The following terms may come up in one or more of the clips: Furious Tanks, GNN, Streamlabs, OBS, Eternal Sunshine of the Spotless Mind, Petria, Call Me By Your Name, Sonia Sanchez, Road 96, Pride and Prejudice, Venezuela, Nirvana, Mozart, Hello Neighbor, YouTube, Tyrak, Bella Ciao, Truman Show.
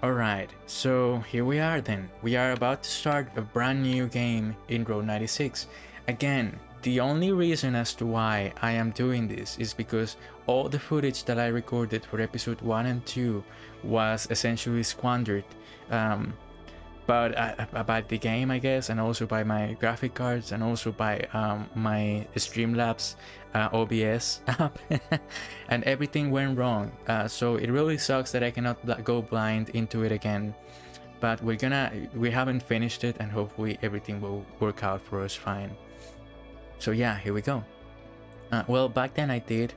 Alright, so here we are then. We are about to start a brand new game in Road 96. Again, the only reason as to why I am doing this is because all the footage that I recorded for episode 1 and 2 was essentially squandered by the game, I guess, and also by my graphic cards, and also by my Streamlabs OBS app, and everything went wrong. So it really sucks that I cannot go blind into it again, but we haven't finished it, and hopefully everything will work out for us fine. So yeah, here we go. Well, back then I did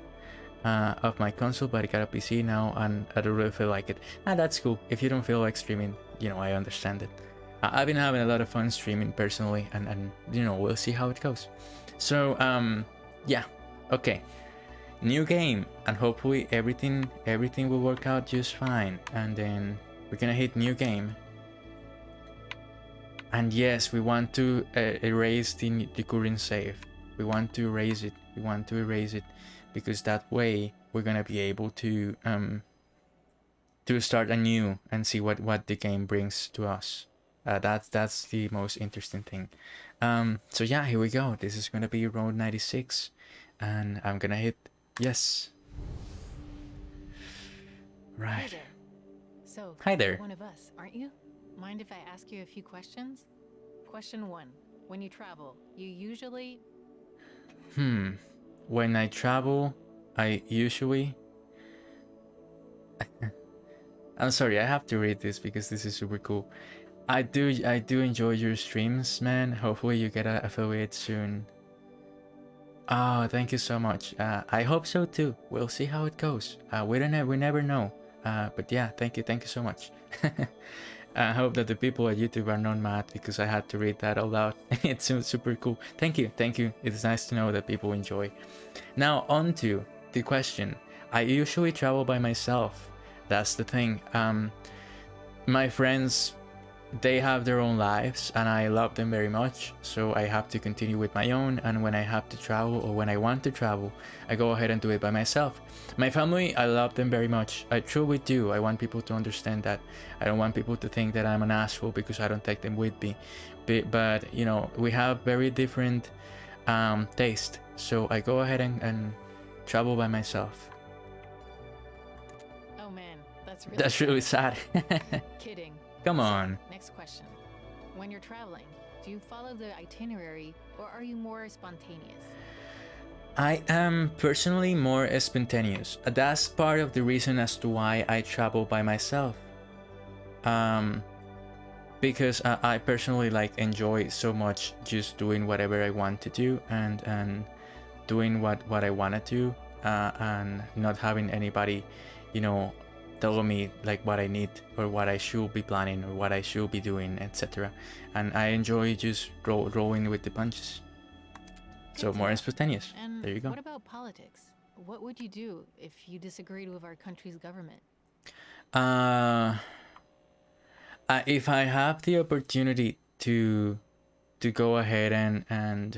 off my console, but I got a PC now, and I don't really feel like it. Ah, that's cool. If you don't feel like streaming, you know, I understand it. I've been having a lot of fun streaming personally, and you know, we'll see how it goes. So yeah, okay, new game, and hopefully everything will work out just fine. And then we're gonna hit new game, and yes, we want to erase the current save. We want to erase it. We want to erase it because that way we're gonna be able to start anew and see what the game brings to us. That's the most interesting thing. So yeah, here we go. This is gonna be Road 96, and I'm gonna hit yes. Right. Hi there. So, hi there. One of us, aren't you? Mind if I ask you a few questions? Question 1: when you travel, you usually. When I travel, I usually. I'm sorry, I have to read this because this is super cool. I do enjoy your streams, man. Hopefully you get an affiliate soon. Oh, thank you so much. I hope so too. We'll see how it goes. We never know. But yeah, thank you so much. I hope that the people at YouTube are not mad because I had to read that out loud. It's super cool. Thank you. It's nice to know that people enjoy. Now on to the question. I usually travel by myself. That's the thing. My friends, they have their own lives, and I love them very much, so I have to continue with my own. And when I have to travel, or when I want to travel, I go ahead and do it by myself. My family, I love them very much. I truly do. I want people to understand that. I don't want people to think that I'm an asshole because I don't take them with me. But you know, we have very different taste, so I go ahead and travel by myself. That's really sad. Kidding. Come on. So, next question. When you're traveling, do you follow the itinerary, or are you more spontaneous? I am personally more spontaneous. That's part of the reason as to why I travel by myself. Because I personally like enjoy so much just doing whatever I want to do, and doing what I want to do, and not having anybody, you know, telling me like what I need or what I should be planning or what I should be doing, etc. And I enjoy just rolling with the punches. So more spontaneous. There you go. What about politics? What would you do if you disagreed with our country's government? If I have the opportunity to go ahead and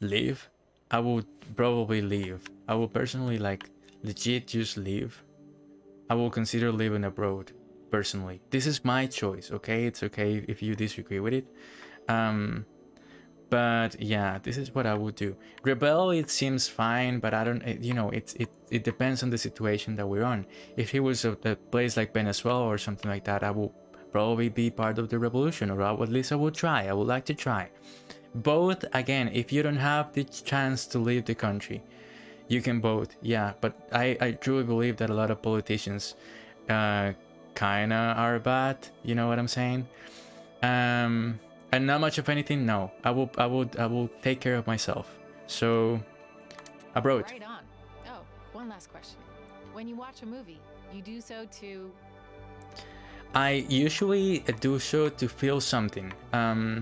leave, I would probably leave. I would personally like legit just leave. I will consider living abroad personally. This is my choice, okay? It's okay if you disagree with it. But yeah, this is what I would do. Rebel, it seems fine, but I don't, you know, it depends on the situation that we're on. If it was a place like Venezuela or something like that, I will probably be part of the revolution, or at least I will try. I would like to try. Both, again, if you don't have the chance to leave the country, you can vote, yeah, but I truly believe that a lot of politicians kinda are bad, you know what I'm saying? And not much of anything, no. I will take care of myself. So abroad. Right on. Oh, one last question. When you watch a movie, you do so to... I usually do so to feel something. I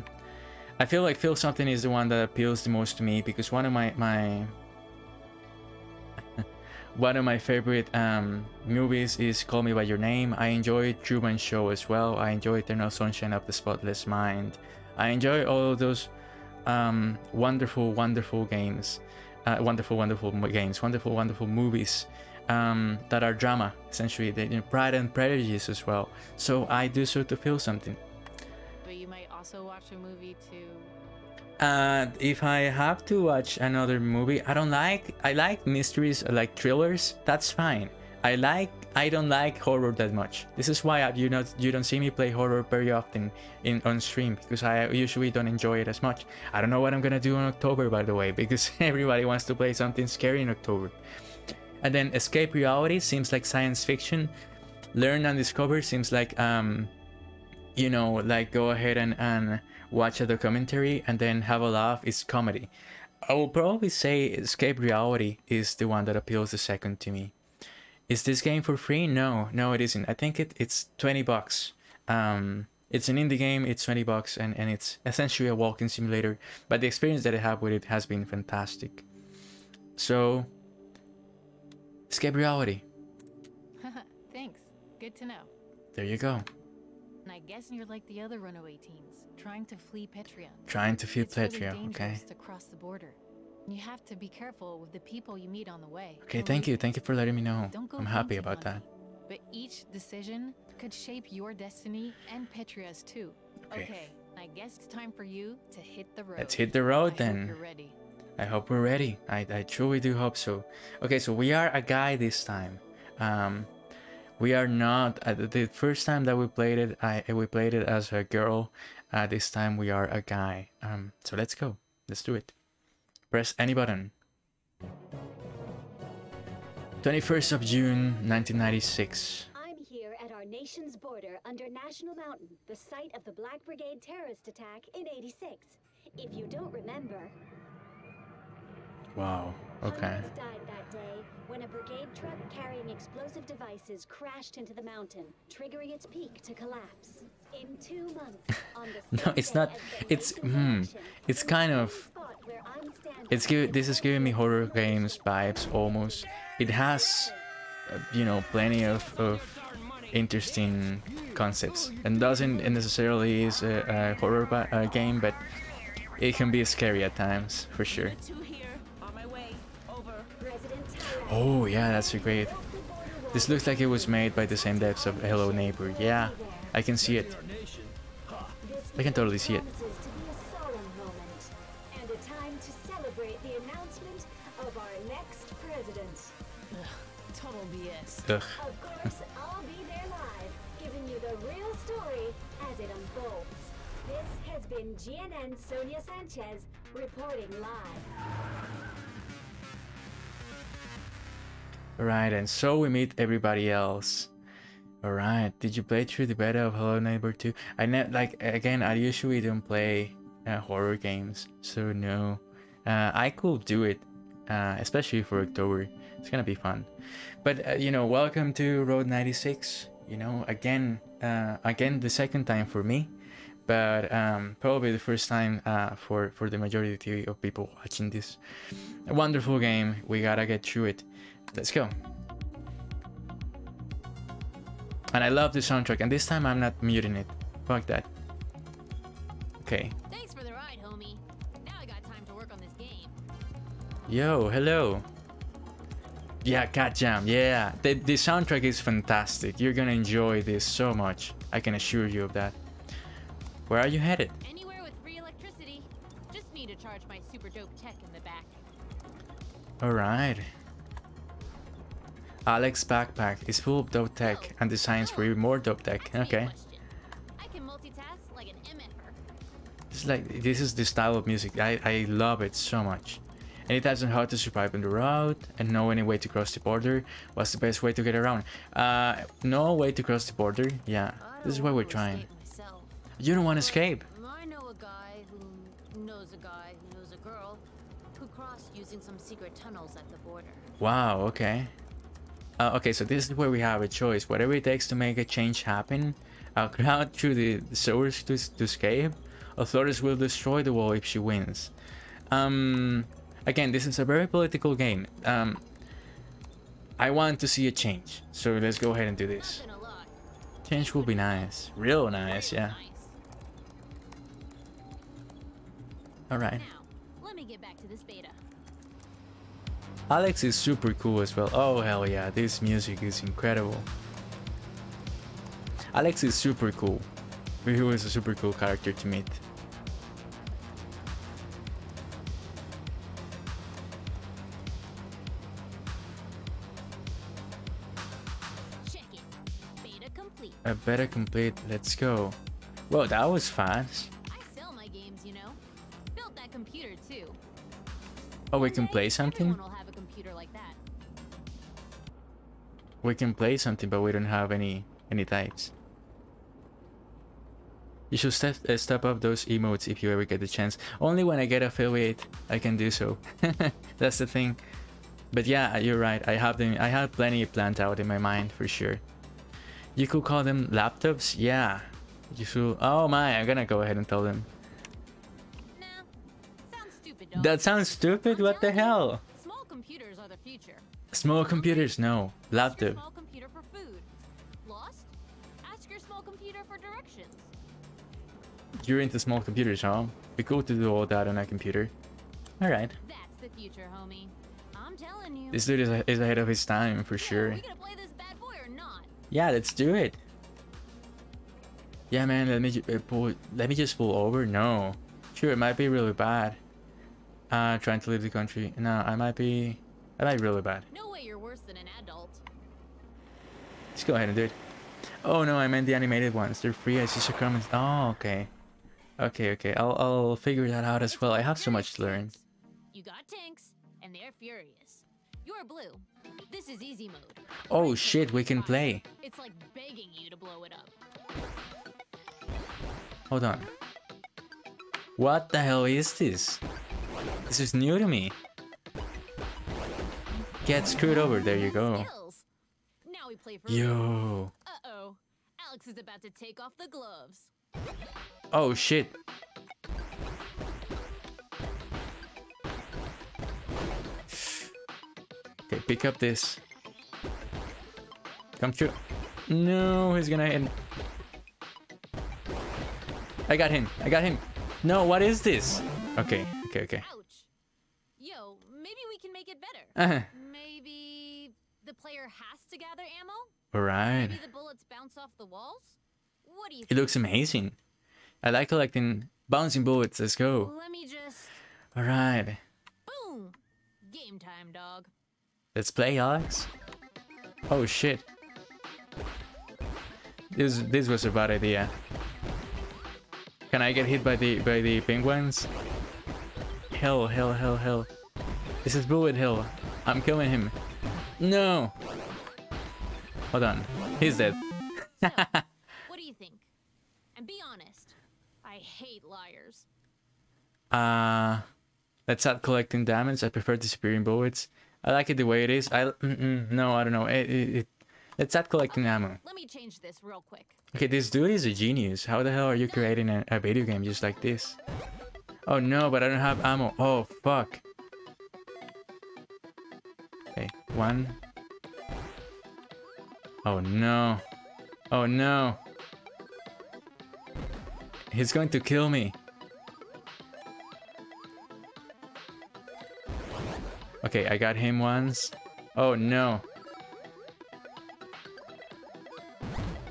feel like feel something is the one that appeals the most to me, because one of my favorite movies is Call Me By Your Name. I enjoy Truman Show as well. I enjoy Eternal Sunshine of the Spotless Mind. I enjoy all of those wonderful, wonderful games. Wonderful, wonderful movies that are drama, essentially. They, Pride and Prejudice as well. So I do sort of feel something. But you might also watch a movie too. If I have to watch another movie, I like mysteries, I like thrillers, that's fine. I don't like horror that much. This is why you don't see me play horror very often on stream, because I usually don't enjoy it as much. I don't know what I'm gonna do in October, by the way, because everybody wants to play something scary in October. And then escape reality seems like science fiction. Learn and discover seems like, you know, like go ahead and watch a documentary and then have a laugh. It's comedy. I will probably say escape reality is the one that appeals the second to me. Is this game for free? No, no, it isn't. I think it's 20 bucks. It's an indie game. It's 20 bucks, and it's essentially a walking simulator. But the experience that I have with it has been fantastic. So, escape reality. Thanks. Good to know. There you go. And I guess you're like the other runaway teens, trying to flee Petria. Trying to flee Petria, really okay. To cross the border. You have to be careful with the people you meet on the way. Okay, thank you for letting me know. I'm happy about that. But each decision could shape your destiny and Petria's too. Okay. Okay, I guess it's time for you to hit the road. Let's hit the road then. I hope you're ready. I hope we're ready. I truly do hope so. Okay, so we are a guy this time. We are not, the first time that we played it, we played it as a girl. This time we are a guy. So let's go. Let's do it. Press any button. 21st of June, 1996. I'm here at our nation's border under National Mountain, the site of the Black Brigade terrorist attack in '86. If you don't remember... Wow, okay. Died that day when a brigade truck carrying explosive devices crashed into the mountain, triggering its peak to collapse. In 2 months, on the no, it's not. It's it's kind of. It's this is giving me horror games vibes almost. It has, you know, plenty of interesting concepts, and doesn't necessarily is a horror game, but it can be scary at times for sure. Oh yeah, that's a great. This looks like it was made by the same devs of Hello Neighbor. Yeah, I can see it. I can totally see it. And a time to celebrate the announcement of our next president. Total BS. Of course, I'll be there live, giving you the real story as it unfolds. This has been GNN Sonia Sanchez reporting live. Alright, and so we meet everybody else. Alright, did you play through the beta of Hello Neighbor 2? I usually don't play horror games, so no. I could do it, especially for October. It's gonna be fun. But, you know, welcome to Road 96. You know, again the second time for me. But probably the first time for the majority of people watching this. A wonderful game. We gotta get through it. Let's go. And I love the soundtrack, and this time I'm not muting it. Fuck that. Okay. Thanks for the ride, homie. Now I got time to work on this game. Yo, hello. Yeah, Cat Jam. Yeah. The soundtrack is fantastic. You're gonna enjoy this so much. I can assure you of that. Where are you headed? Anywhere with free electricity. Just need to charge my super dope tech in the back. All right. Alex's backpack is full of dope tech and designs for even more dope tech. Okay. I can multitask like an MFer. This is the style of music. I love it so much. And it has on how to survive on the road and know any way to cross the border. What's the best way to get around? No way to cross the border. Yeah, this is what we're trying. You don't want to escape. I know a guy who knows a guy who knows a girl who crossed using some secret tunnels at the border. Wow. Okay. Okay, so this is where we have a choice. Whatever it takes to make a change happen, a crowd through the sewers to escape. Authorities will destroy the wall if she wins. Again, this is a very political game. I want to see a change, so let's go ahead and do this. Change will be nice, real nice, yeah. All right. Now, let me get back to this beta. Alex is super cool as well. Oh hell yeah, this music is incredible. Alex is super cool. He was a super cool character to meet. Check it. Beta complete. A beta complete. Let's go. Well, that was fast. I sell my games, you know. Built that computer too. Oh, we can play something? We can play something, but we don't have any types. You should step up those emotes if you ever get the chance. Only when I get affiliate, I can do so. That's the thing. But yeah, you're right. I have them. I have plenty planned out in my mind for sure. You could call them laptops. Yeah. You should. Oh my! I'm gonna go ahead and tell them. Nah, sounds stupid, dog. That sounds stupid. I'm what the hell? Small computers are the future. Small computers? No. Laptop. You're into small computers, huh? Be cool to do all that on a computer. Alright. That's the future, homie. I'm telling you. This dude is ahead of his time, for sure. Are we gonna play this bad boy or not? Yeah, let's do it. Yeah, man, let me just pull over. No. Sure, it might be really bad. Trying to leave the country. No, I might be really bad. No way you're worse than an adult. Let's go ahead and do it. Oh no, I meant the animated ones. They're free. I see your comments. Oh, okay. Okay. I'll figure that out as well. I have so much to learn. You got tanks, and they're furious. You're blue. This is easy mode. Oh shit, we can play. It's like begging you to blow it up. Hold on. What the hell is this? This is new to me. Get screwed over. There you go. Yo. Alex is about to take off the gloves. Oh shit. Okay, pick up this. Come through. No, he's gonna hit. I got him. No, what is this? Okay. Ouch. Yo, maybe we can make it better. Maybe the player has to gather ammo? All right. Maybe the bullets bounce off the walls? What do you think? It looks amazing. I like collecting bouncing bullets. Let's go. Let me just... All right. Boom. Game time, dog. Let's play, Alex. Oh shit. This was a bad idea. Can I get hit by the penguins? Hell. This is bullet hell. I'm killing him. No. Hold on, he's dead. So, what do you think? And be honest, I hate liars. Let's start collecting damage. I prefer disappearing bullets. I like it the way it is. No, I don't know. Let's start collecting ammo. Let me change this real quick. Okay, this dude is a genius. How the hell are you creating a video game just like this? Oh no, but I don't have ammo. Oh fuck. Okay, one. Oh no. He's going to kill me. Okay, I got him once. Oh no.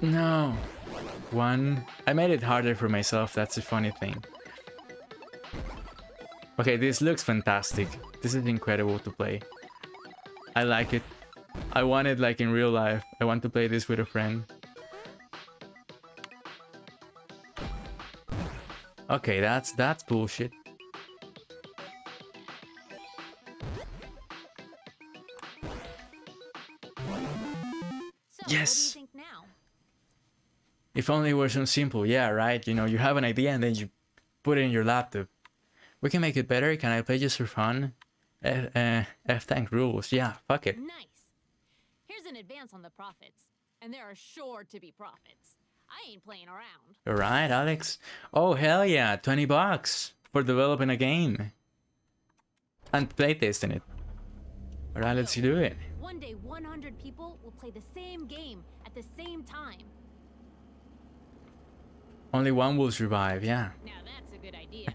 No. One. I made it harder for myself. That's the funny thing. Okay, this looks fantastic. This is incredible to play. I like it. I want it like in real life. I want to play this with a friend. Okay, that's bullshit. So, yes. What do you think now? If only it were so simple. Yeah, right. You know, you have an idea and then you put it in your laptop. We can make it better. Can I play just for fun? F-tank rules. Yeah, fuck it. Nice. An advance on the profits, and there are sure to be profits. I ain't playing around. All right, Alex. Oh hell yeah, $20 for developing a game and playtesting it. All right, let's do it. One day, 100 people will play the same game at the same time. Only one will survive. Yeah. Now that's a good idea.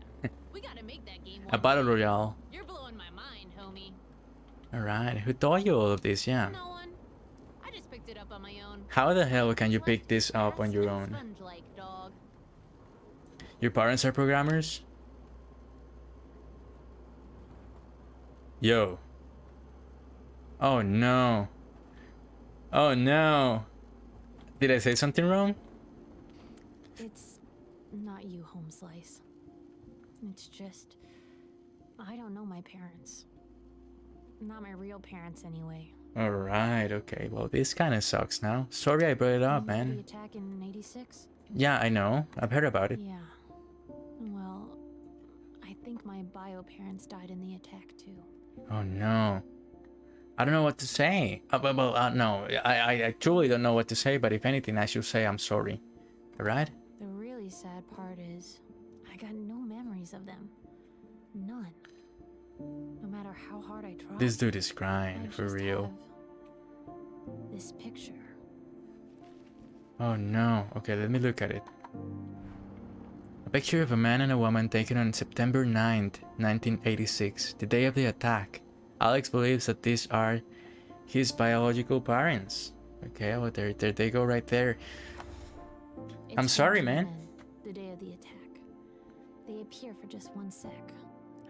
We gotta make that game. A battle royale. You're blowing my mind, homie. Alright, who taught you all of this? Yeah. No one. I just picked it up on my own. How the hell can you pick this up on your own? Your parents are programmers? Yo. Oh no. Oh no. Did I say something wrong? It's not you, Home Slice. It's just... I don't know my parents. Not my real parents, anyway. Alright, okay. Well, this kind of sucks now. Sorry I brought it up, man. The attack in 86? Yeah, I know. I've heard about it. Yeah. Well, I think my bio parents died in the attack, too. Oh, no. I don't know what to say. No, I truly don't know what to say, but if anything, I should say I'm sorry. Alright? The really sad part is... I got no memories of them. None. No matter how hard I tried. This dude is crying for real. This picture. Oh no. Okay, let me look at it. A picture of a man and a woman taken on September 9th, 1986, the day of the attack. Alex believes that these are his biological parents. Okay, well there they go right there. I'm sorry, man. The day of the attack. They appear for just 1 sec.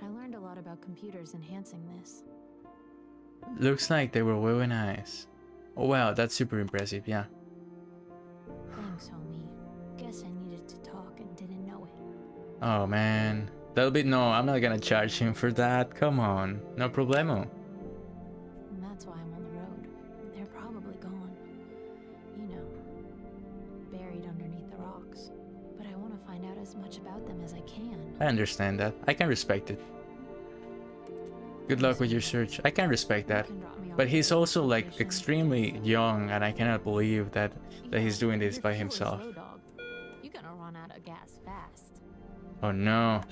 I learned a lot about computers enhancing this. Looks like they were woven eyes. Oh wow, that's super impressive, yeah. Thanks, homie. Guess I needed to talk and didn't know it. Oh man. That'll be no, I'm not gonna charge him for that. Come on. No problemo. And that's why I'm on the road. They're probably gone. You know, buried underneath the rocks. But I want to find out as much about them as I can. I understand that. I can respect it. Good luck with your search. I can respect that. But he's also like extremely young, and I cannot believe that he's doing this by himself. You're gonna run out of gas fast. Oh no.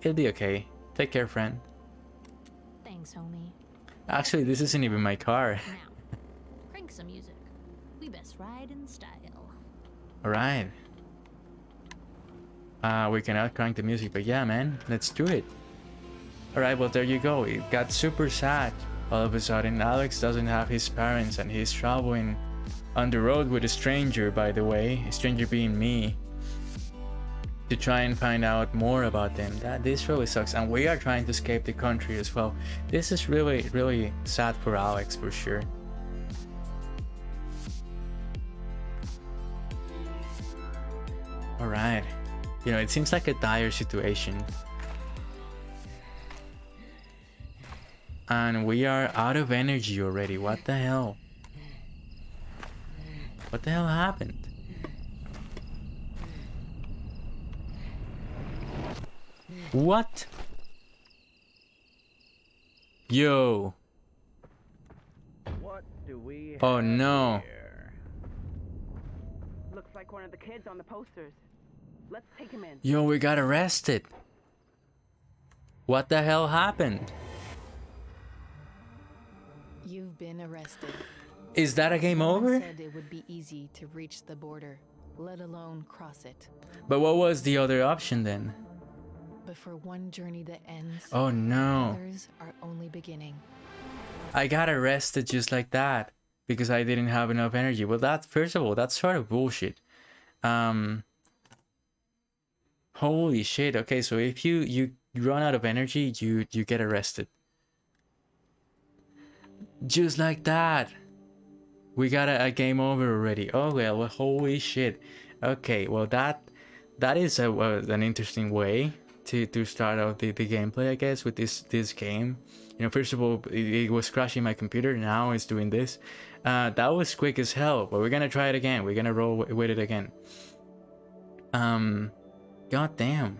It'll be okay. Take care, friend. Thanks, homie. Actually, this isn't even my car. Now, crank some music. We best ride in style. Alright. We cannot crank the music, but yeah, man, let's do it. Alright, well, there you go. It got super sad all of a sudden. Alex doesn't have his parents and he's traveling on the road with a stranger, by the way. A stranger being me. To try and find out more about them. This really sucks. And we are trying to escape the country as well. This is really, really sad for Alex, for sure. Alright, you know, it seems like a dire situation. And we are out of energy already, what the hell? What the hell happened? What? Yo. What do we have? Oh no. Here? Looks like one of the kids on the posters. Let's take him in. Yo, we got arrested. What the hell happened? You've been arrested. Is that a game over? Said it would be easy to reach the border, let alone cross it. But what was the other option then? But for one journey that ends, oh no, others are only beginning. I got arrested just like that because I didn't have enough energy. Well, that first of all, that's sort of bullshit. Holy shit. Okay, so if you run out of energy, you get arrested. Just like that. We got a game over already. Oh well, holy shit. Okay, well that is an interesting way to start out the gameplay, I guess, with this game. You know, first of all, it was crashing my computer. Now it's doing this. That was quick as hell, but we're gonna try it again. We're gonna roll with it again. God damn.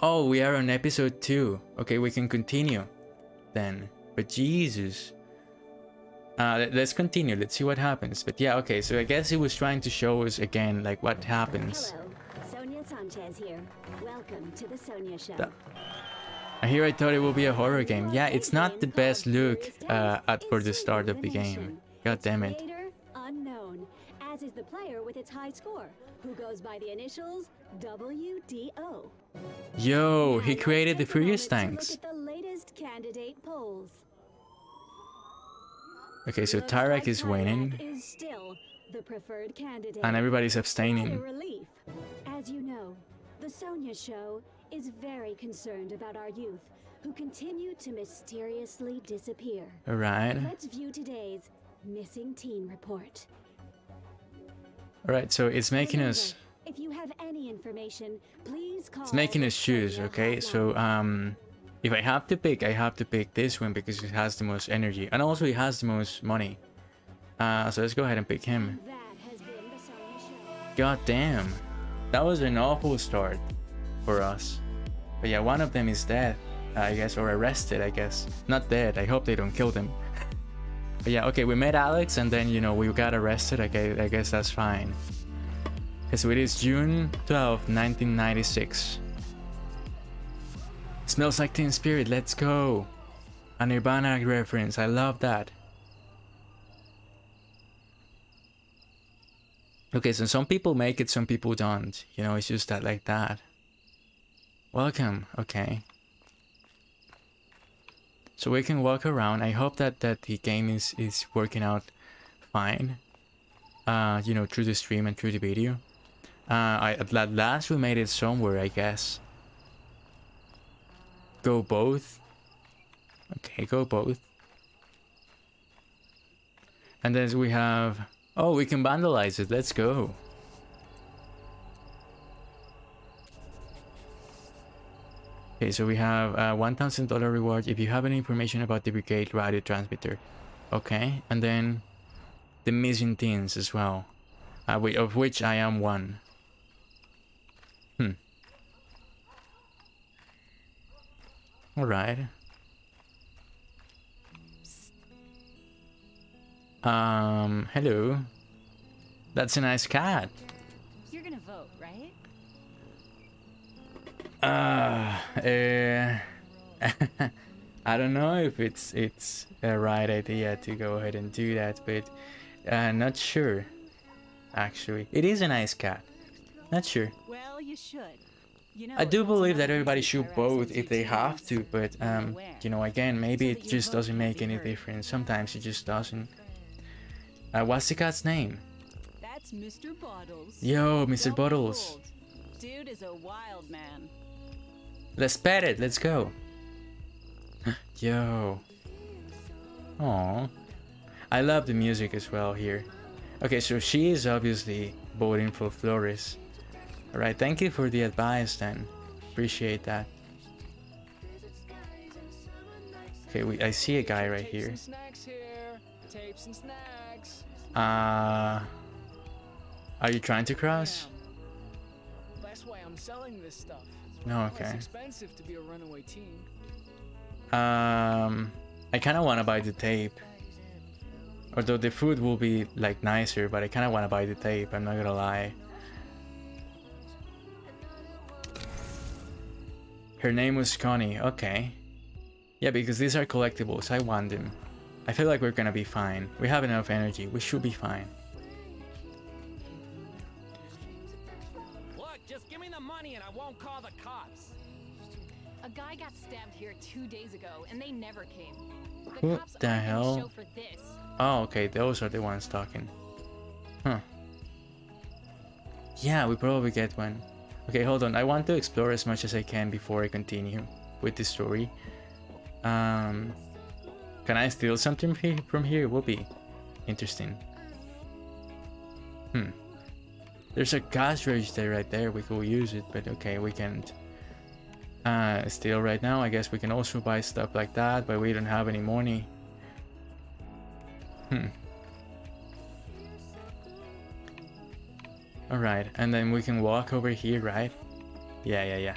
Oh, we are on episode 2. Okay, we can continue then. But Jesus. Let's continue. Let's see what happens. But yeah, okay. So I guess he was trying to show us again, like, what happens. Hello. Sonia Sanchez here. Welcome to the Sonia Show. I hear I thought it would be a horror game. Yeah, it's not the best look for the start of the game. God damn it. As is the player with its high score, who goes by the initials WDO. Yo, he created the Furious Tanks. Okay, so Tyrak is winning. And everybody's abstaining. As you know, the Sonia Show is very concerned about our youth who continue to mysteriously disappear. All right. Let's view today's missing teen report. All right, so it's making us... If you have any information, please call. It's making us choose, okay? So, if I have to pick, I have to pick this one because it has the most energy. And also it has the most money. So let's go ahead and pick him. God damn. That was an awful start for us. But yeah, one of them is dead, I guess, or arrested, I guess. Not dead, I hope they don't kill them. But yeah, okay, we met Alex and then, you know, we got arrested. Okay, I guess that's fine. So it is June 12, 1996. Smells like Teen Spirit, let's go! A Nirvana reference, I love that. Okay, so some people make it, some people don't. You know, it's just that like that. Welcome, okay. So we can walk around. I hope that the game is working out fine. You know, through the stream and through the video. At last we made it somewhere, I guess. Go both. Okay, go both. And then we have... Oh, we can vandalize it. Let's go. Okay, so we have a $1,000 reward if you have any information about the brigade radio transmitter. Okay, and then the missing teens as well, of which I am one. All right. Hello. That's a nice cat. You're gonna vote, right? I don't know if it's a right idea to go ahead and do that, but not sure. Actually, it is a nice cat. Not sure. Well, you should. You know, I do believe that everybody should vote if they have to, but, you know, again, maybe it just doesn't make any difference. Sometimes it just doesn't. What's the cat's name? That's Mr. Bottles. Yo, Mr. Bottles. Dude is a wild man. Let's pet it. Let's go. Yo. Aww. I love the music as well here. Okay, so she is obviously voting for Flores. Alright, thank you for the advice then. Appreciate that. Okay, I see a guy right here. Are you trying to cross? No, okay. I kind of want to buy the tape. Although the food will be like nicer, but I kind of want to buy the tape, I'm not gonna lie. Her name was Connie. Okay. Yeah, because these are collectibles. I want them. I feel like we're gonna be fine. We have enough energy. We should be fine. Look, just give me the money and I won't call the cops. A guy got stabbed here 2 days ago and they never came. What the hell? Oh, okay. Those are the ones talking. Huh. Yeah, we probably get one. Okay, hold on. I want to explore as much as I can before I continue with the story. Can I steal something from here? Will be interesting. There's a gas register right there. We could use it, but okay, we can't steal right now. I guess we can also buy stuff like that, but we don't have any money. Alright, and then we can walk over here, right? Yeah.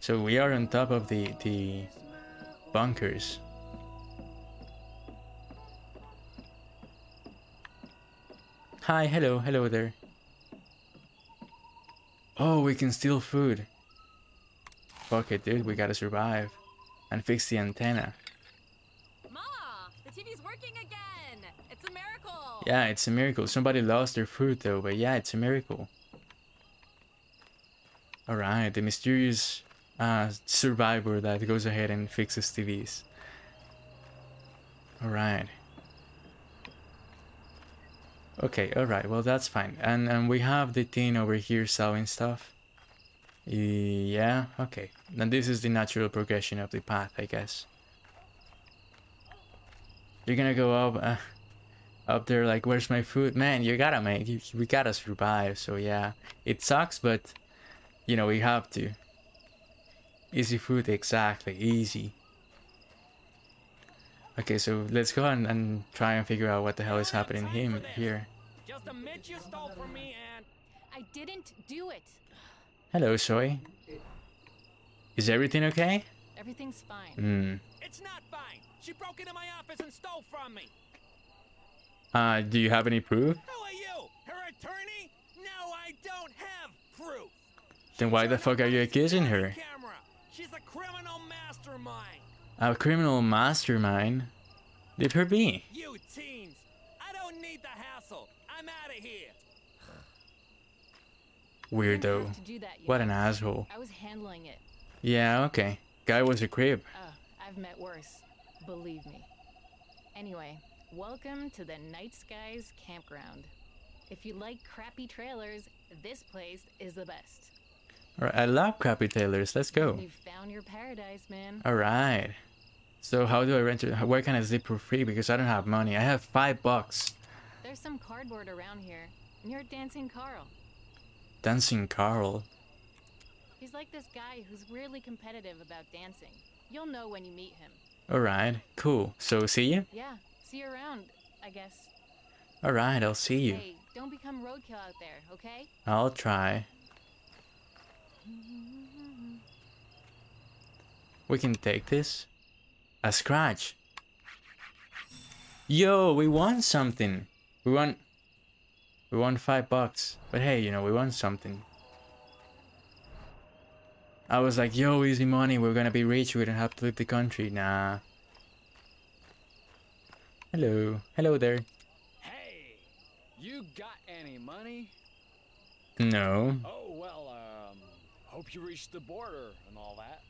So we are on top of the bunkers. Hi, hello there. Oh, we can steal food. Fuck it, dude, we gotta survive. And fix the antenna. Ma, the TV's working again! It's a miracle! Yeah, it's a miracle. Somebody lost their food though, but yeah, it's a miracle. Alright, the mysterious survivor that goes ahead and fixes TVs. Alright. Okay, alright, well that's fine. And we have the thing over here selling stuff. Yeah, okay. And this is the natural progression of the path, I guess. You're gonna go up up there like, where's my food? Man, you gotta make it. We gotta survive, so yeah. It sucks, but, you know, we have to. Easy food, exactly, easy. Okay, so let's go and try and figure out what the hell is happening here. Just a mitt you stole from me and... I didn't do it. Hello, Soy. Is everything okay? Everything's fine. It's not fine. She broke into my office and stole from me. Do you have any proof? Who are you? Her attorney? No, I don't have proof. Then why the fuck are you accusing her? She's a criminal mastermind. A criminal mastermind? Leave her be. You teens. I don't need the hassle. I'm out of here. Weirdo. What an asshole. I was handling it. Yeah, okay. Guy was a creep. I've met worse. Believe me. Anyway, welcome to the Night Skies Campground. If you like crappy trailers, this place is the best. Alright, I love crappy trailers. Let's go. You found your paradise, man. Alright. So how do I rent it? Where can I sleep for free? Because I don't have money. I have $5. There's some cardboard around here. Near Dancing Carl. Dancing Carl? He's like this guy who's really competitive about dancing. You'll know when you meet him. Alright, cool. So see you? Yeah, see you around, I guess. Alright, I'll see you. Hey, don't become roadkill out there, okay? I'll try. We can take this. A scratch. Yo, we won something. We won $5. But hey, you know, we won something. I was like, yo, easy money. We're gonna be rich. We don't have to leave the country. Nah. Hello. Hello there. Hey, you got any money? No. Oh, well, hope you reached the border and all that.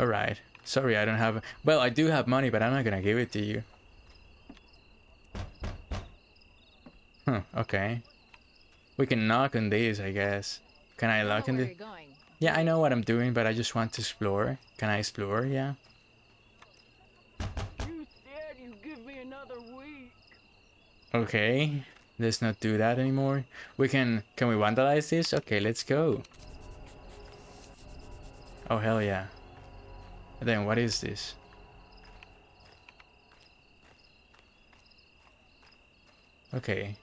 All right. Sorry, I don't have... Well, I do have money, but I'm not gonna give it to you. Huh, okay. We can knock on these, I guess. Can I knock on this? Yeah, I know what I'm doing, but I just want to explore. Can I explore? Yeah. You said you'd give me another week. Okay. Let's not do that anymore. We can we vandalize this? Okay, let's go. Oh, hell yeah. And then what is this? Okay.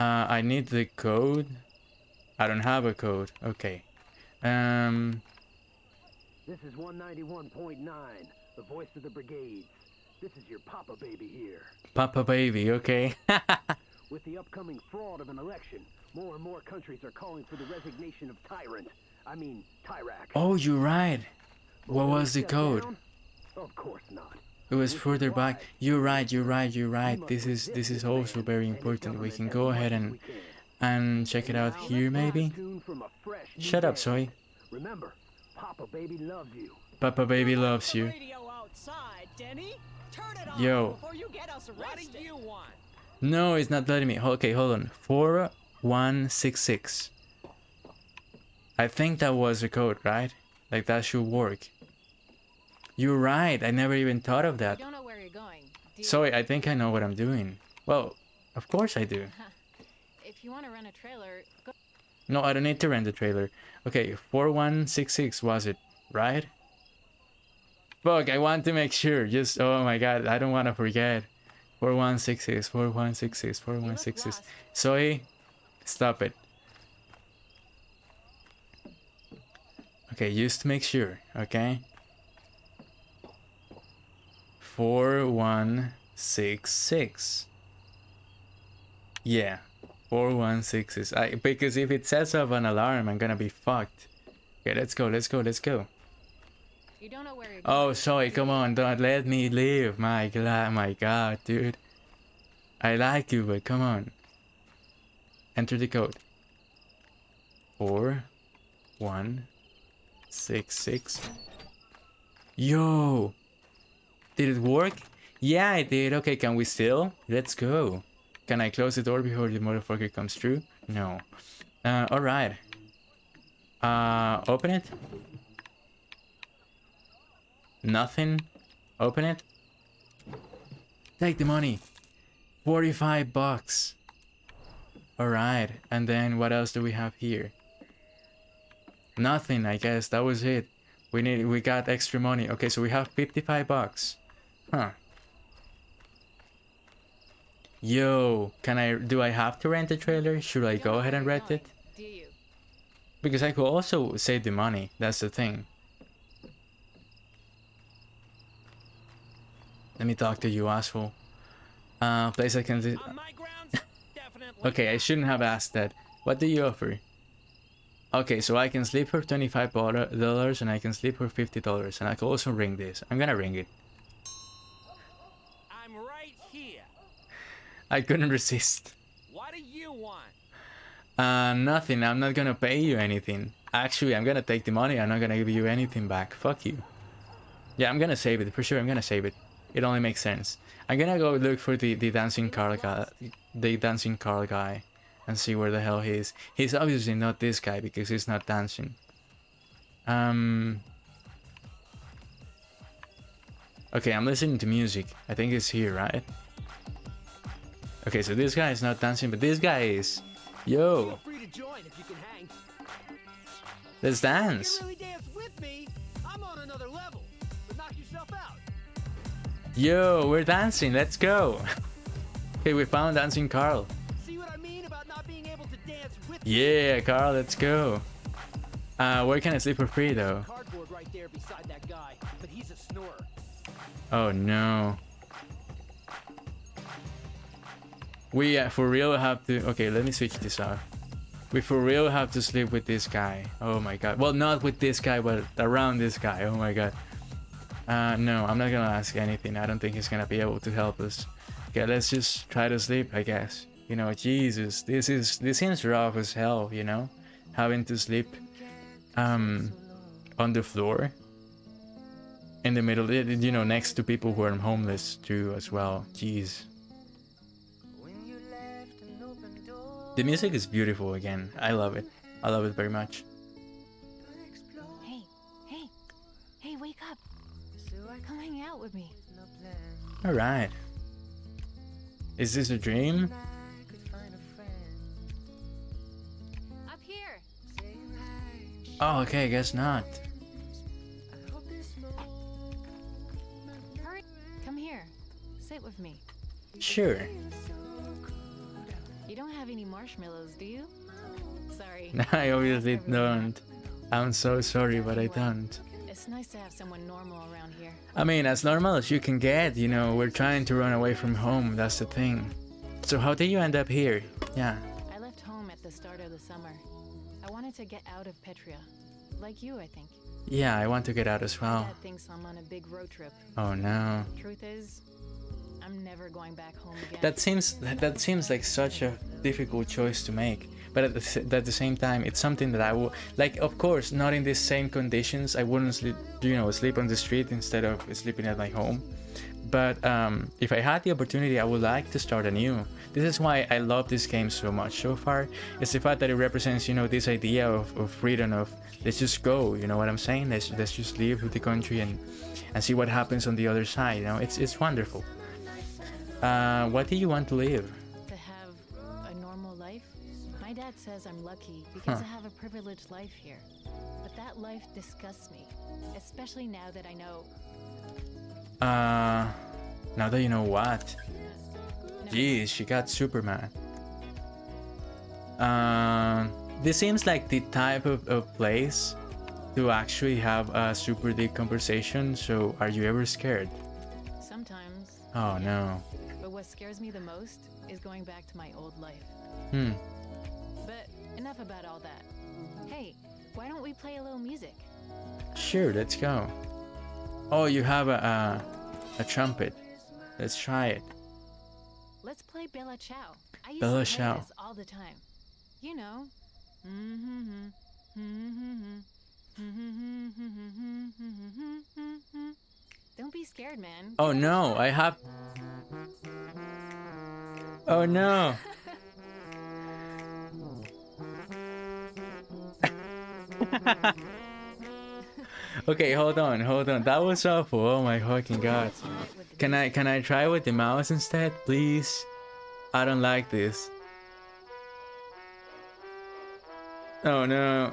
I need the code. I don't have a code. Okay. This is 191.9, the voice of the brigades. This is your Papa Baby here. Papa Baby, okay. With the upcoming fraud of an election, more and more countries are calling for the resignation of tyrant. I mean, Tyrak. Oh, you're right. What was the code? Of course not. It was further back. You're right. You're right. You're right. This is also very important. We can go ahead and check it out here, maybe. Shut up, Soy. Remember, Papa Baby loves you. Papa Baby loves you. Yo. No, it's not letting me. Okay, hold on. 4166. I think that was the code, right? Like, that should work. You're right. I never even thought of that. You don't know where you're going, do you? Sorry, I think I know what I'm doing. Well, of course I do. If you want to rent a trailer, go... No, I don't need to rent a trailer. Okay, 4166 was it, right? Fuck, I want to make sure. Just, oh my god, I don't want to forget. 4166, 4166, 4166. Sorry, stop it. Okay, just to make sure, okay? 4166. Yeah, 4166. Because if it sets off an alarm, I'm gonna be fucked. Okay, let's go, let's go, let's go. You don't know where you're going. Oh, sorry, come on, don't let me leave. My god, dude. I like you, but come on. Enter the code. 4. 166. Yo! Did it work? Yeah, it did. Okay, can we steal? Let's go. Can I close the door before the motherfucker comes through? No. Alright. Open it. Nothing. Open it. Take the money. 45 bucks. Alright. And then what else do we have here? Nothing, I guess. That was it. We got extra money. Okay, so we have 55 bucks. Huh. Yo, do I have to rent a trailer? Should I go ahead and rent it? Because I could also save the money. That's the thing. Let me talk to you, asshole. Place I can... Okay, I shouldn't have asked that. What do you offer? Okay, so I can sleep for $25 and I can sleep for $50, and I can also ring this. I'm gonna ring it. I'm right here. I couldn't resist. What do you want? Nothing. I'm not gonna pay you anything. Actually, I'm gonna take the money. I'm not gonna give you anything back. Fuck you. Yeah, I'm gonna save it. For sure, I'm gonna save it. It only makes sense. I'm gonna go look for the dancing car guy. The dancing car guy. And see where the hell he is. He's obviously not this guy because he's not dancing. Okay, I'm listening to music. I think it's here, right? Okay, so this guy is not dancing, but this guy is. Yo. Let's dance. Yo, we're dancing. Let's go. Okay, we found Dancing Carl. Yeah, Carl, let's go. Where can I sleep for free, though? Cardboard right there beside that guy, but he's a snorer. Oh, no. We for real have to... Okay, let me switch this out. We for real have to sleep with this guy. Oh, my God. Well, not with this guy, but around this guy. Oh, my God. No, I'm not gonna ask anything. I don't think he's gonna be able to help us. Okay, let's just try to sleep, I guess. You know, Jesus, this seems rough as hell, you know, having to sleep on the floor in the middle, you know, next to people who are homeless too as well. Jeez. The music is beautiful again. I love it. I love it very much. Hey, hey, hey, wake up. Come hang out with me. All right. Is this a dream? Oh, okay, I guess not. Hurry, come here. Sit with me. Sure. You don't have any marshmallows, do you? Sorry. I obviously don't. I'm so sorry, but I don't. It's nice to have someone normal around here. I mean, as normal as you can get, you know, we're trying to run away from home, that's the thing. So how did you end up here? Yeah. I left home at the start of the summer. I wanted to get out of Petria, like you, I think. Yeah, I want to get out as well. Dad thinks I'm on a big road trip. Oh no. Truth is, I'm never going back home again. That seems like such a difficult choice to make, but at the same time, it's something that I would like. Of course, not in the same conditions. I wouldn't sleep, you know, sleep on the street instead of sleeping at my home. But if I had the opportunity, I would like to start anew. This is why I love this game so much so far. It's the fact that it represents, you know, this idea of freedom, of let's just go, you know what I'm saying? Let's just leave the country and see what happens on the other side, you know? It's wonderful. What do you want to live? To have a normal life? My dad says I'm lucky because I have a privileged life here. But that life disgusts me, especially now that I know... now that you know what? Jeez, she got super mad. This seems like the type of place to actually have a super deep conversation, so are you ever scared? Sometimes. Oh no. But what scares me the most is going back to my old life. Hmm. But enough about all that. Hey, why don't we play a little music? Sure, let's go. Oh, you have a trumpet. Let's try it. Let's play Bella Ciao. I used to play this all the time. You know. Don't be scared, man. Oh no, I have... Oh no. Okay, hold on, hold on. That was awful. Oh my fucking god. Can I try with the mouse instead, please? I don't like this. Oh no.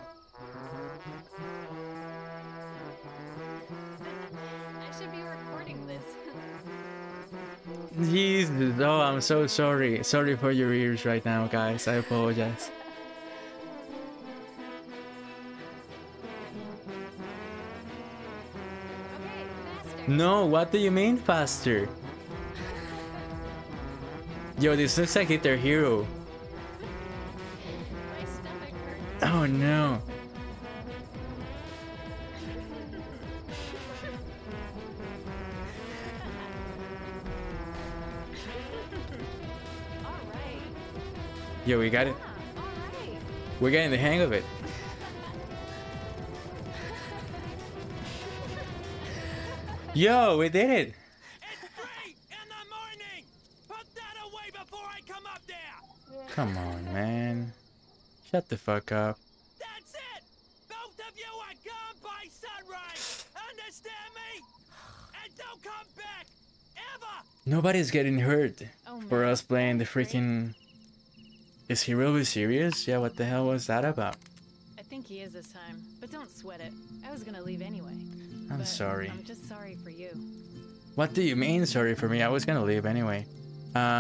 I should be recording this. Jesus, oh, I'm so sorry. Sorry for your ears right now, guys. I apologize. No, what do you mean faster? Yo, this looks like Guitar Hero. My stomach hurts. Oh no. All right. Yo, we got it. Yeah, all right. We're getting the hang of it. Yo, we did it! It's 3 in the morning! Put that away before I come up there! Come on, man. Shut the fuck up. That's it! Both of you are gone by sunrise! Understand me? And don't come back! Ever! Nobody's getting hurt for us playing the freaking... Is he really serious? Yeah, what the hell was that about? I think he is this time, but don't sweat it. I was gonna leave anyway. I'm sorry. I'm just sorry for you. What do you mean, sorry for me? I was gonna leave anyway.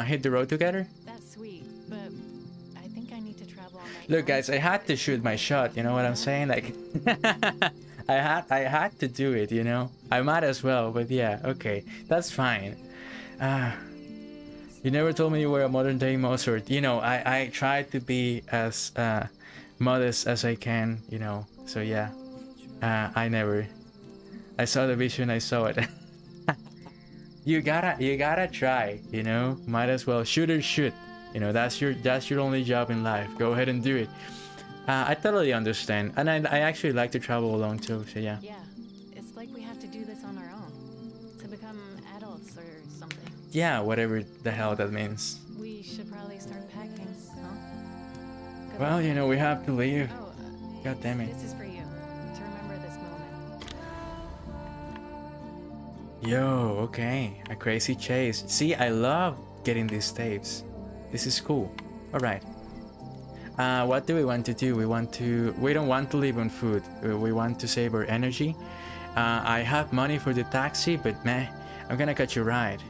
Hit the road together? That's sweet, but I think I need to travel all night. Look, guys, I had to shoot my shot, you know what I'm saying? Like, I had to do it, you know? I might as well, but yeah, okay. That's fine. You never told me you were a modern-day Mozart. You know, I try to be as modest as I can, you know? So yeah, I never... I saw the vision, I saw it. you gotta try, you know? Might as well shoot or shoot. You know, that's your only job in life. Go ahead and do it. I totally understand. And I actually like to travel alone too, so yeah. Yeah, it's like we have to do this on our own. To become adults or something. Yeah, whatever the hell that means. We should probably start packing, huh? Good well, you know, we have to leave. Oh, god damn it. This is for you. Yo, okay, a crazy chase. See, I love getting these tapes. This is cool. All right. What do we want to do? We don't want to live on food. We want to save our energy. I have money for the taxi, but meh, I'm gonna catch a ride.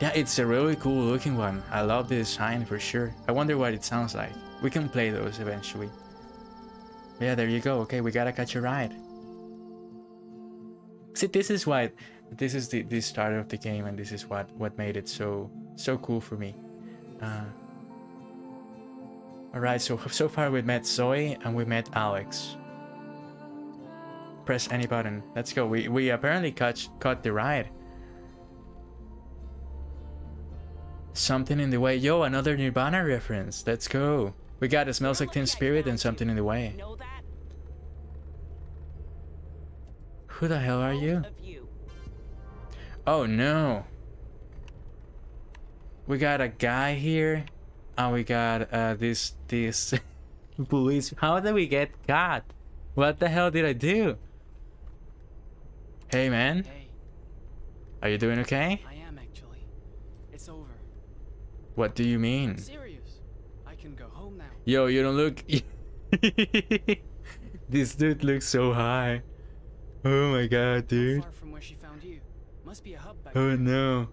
Yeah, it's a really cool looking one. I love the design for sure. I wonder what it sounds like. We can play those eventually. Yeah, there you go. Okay, we gotta catch a ride. See, this is why, this is the start of the game, and this is what made it so cool for me. All right, so far we met Zoe and we met Alex. Press any button. Let's go. We apparently caught the ride. Something in the Way. Yo, another Nirvana reference. Let's go. We got a Smells Like Teen Spirit and Something in the Way. Who the hell are you? Oh no! We got a guy here, and we got this police. How did we get caught? What the hell did I do? Hey man, hey. Are you doing okay? I am actually. It's over. What do you mean? I'm serious. I can go home now. Yo, you don't look. This dude looks so high. Oh my god, dude. Far from where she found you. Must be a hub back there. No.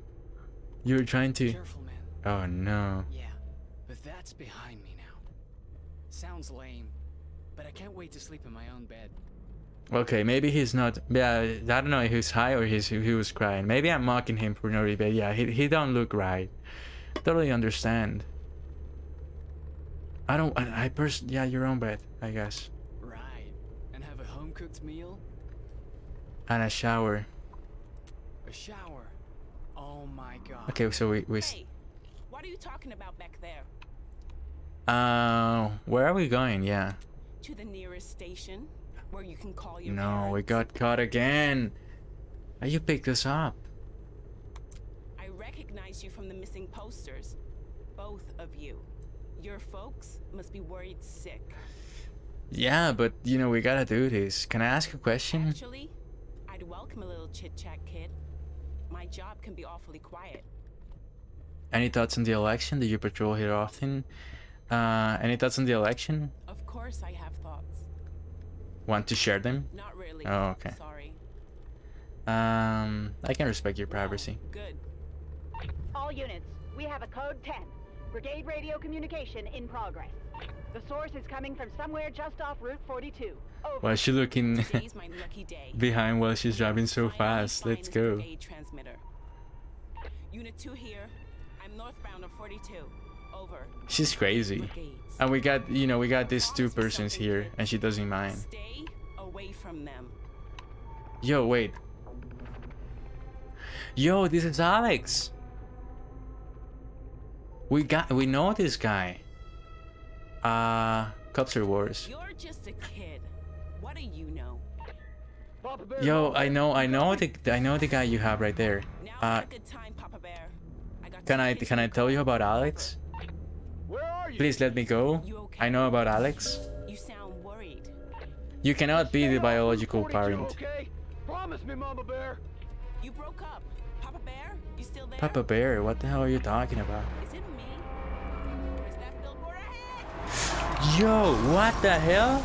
You were trying to... Careful, man. Oh no. Yeah, but that's behind me now. Sounds lame, but I can't wait to sleep in my own bed. Okay, maybe he's not... Yeah, I don't know if he's high or he was crying. Maybe I'm mocking him for no reason. Yeah, he don't look right. Totally understand. I don't... I personally... Yeah, your own bed, I guess. Right. And have a home-cooked meal? And a shower. A shower. Oh my god. Okay, so we hey, what are you talking about back there? Where are we going? Yeah. to the nearest station where you can call your parents. We got caught again. How you pick this up? I recognize you from the missing posters. Both of you. Your folks must be worried sick. Yeah, but you know, we gotta do this. Can I ask a question? Actually, I'd welcome a little chit-chat, kid. My job can be awfully quiet. Any thoughts on the election? Do you patrol here often? Any thoughts on the election? Of course I have thoughts. Want to share them? Not really. Oh, okay. Sorry. I can respect your privacy. Good. All units, we have a code 10. Brigade radio communication in progress. The source is coming from somewhere just off Route 42. Over. Why is she looking behind while she's driving so fast? Let's go. Unit 2 here. I'm northbound of 42. Over. She's crazy. And we got, you know, we got these two persons here and she doesn't mind. Stay away from them. Yo, wait. Yo, this is Alex. We know this guy. Cops are worse. You're just a kid. What do you know? Yo, I know the guy you have right there. Can I tell you about Alex? Please let me go. I know about Alex. You sound worried. You cannot be the biological parent. Promise me, Mama Bear. You broke up. Papa Bear, you still there? Papa Bear, what the hell are you talking about? Yo, what the hell?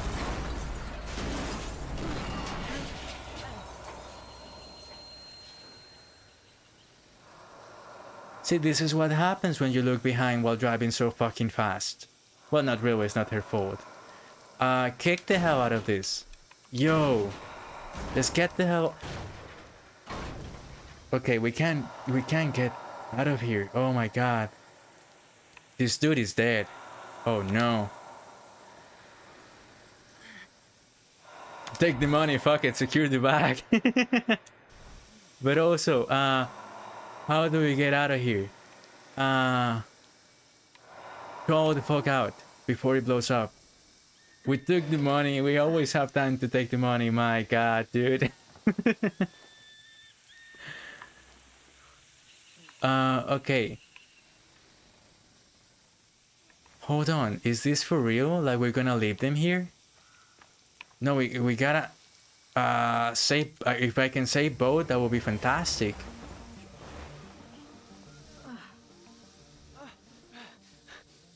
See, this is what happens when you look behind while driving so fucking fast. Well, not really, it's not her fault. Kick the hell out of this. Yo, let's get the hell... Okay, we can't get out of here. Oh my god. This dude is dead. Oh no. Take the money, fuck it, secure the bag. But also, how do we get out of here? Call the fuck out before it blows up. We took the money, we always have time to take the money, my god, dude. Okay. Hold on, is this for real? Like, we're gonna leave them here? No, we gotta... save... if I can save both, that would be fantastic.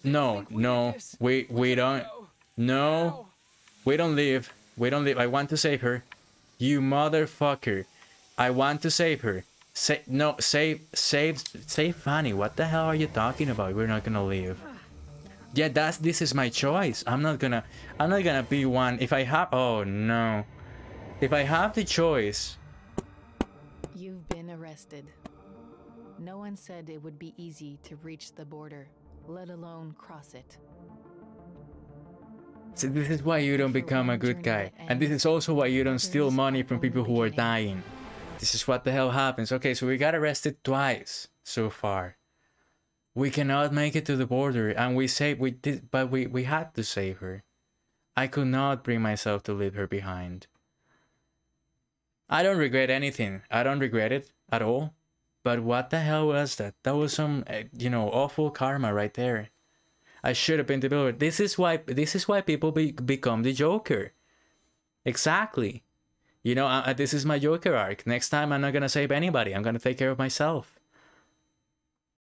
No, we don't... No, we don't leave. I want to save her. You motherfucker. I want to save her. Save Fanny. What the hell are you talking about? We're not gonna leave. Yeah, this is my choice. I'm not gonna be one. If I have, oh no, if I have the choice. You've been arrested. No one said it would be easy to reach the border, let alone cross it. So this is why you don't become a good guy, and this is also why you don't steal money from people who are dying. This is what the hell happens. Okay, so we got arrested twice so far. We cannot make it to the border, and we had to save her. I could not bring myself to leave her behind. I don't regret anything. I don't regret it at all. But what the hell was that? That was some, you know, awful karma right there. I should have been the Joker. This is why people become the Joker. Exactly. You know, this is my Joker arc. Next time I'm not gonna save anybody. I'm gonna take care of myself.